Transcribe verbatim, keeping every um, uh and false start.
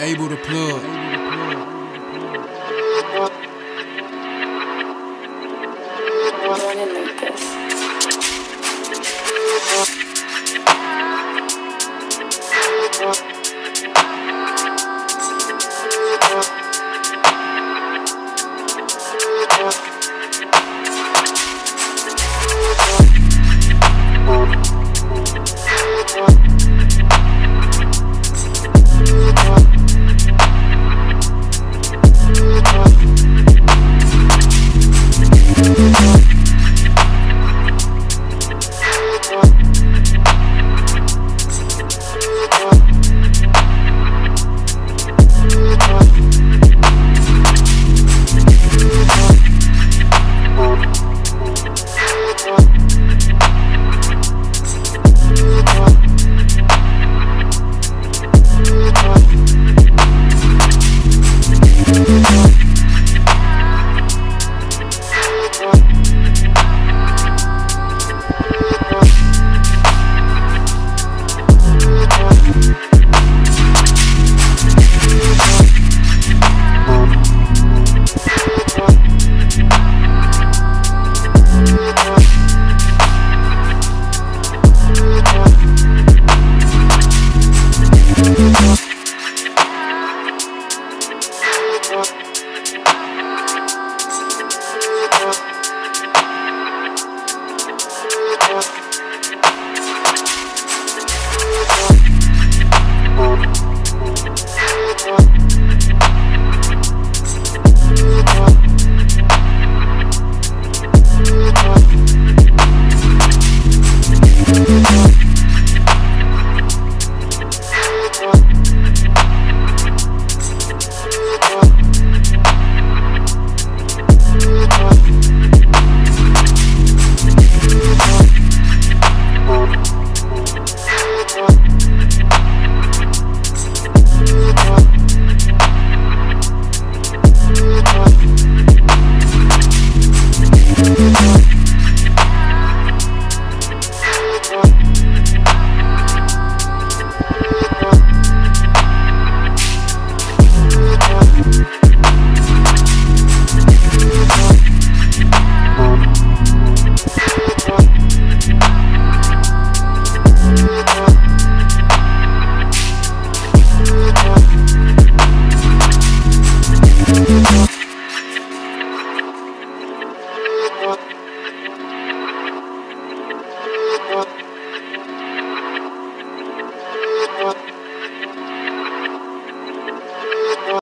Abel the Plug. What?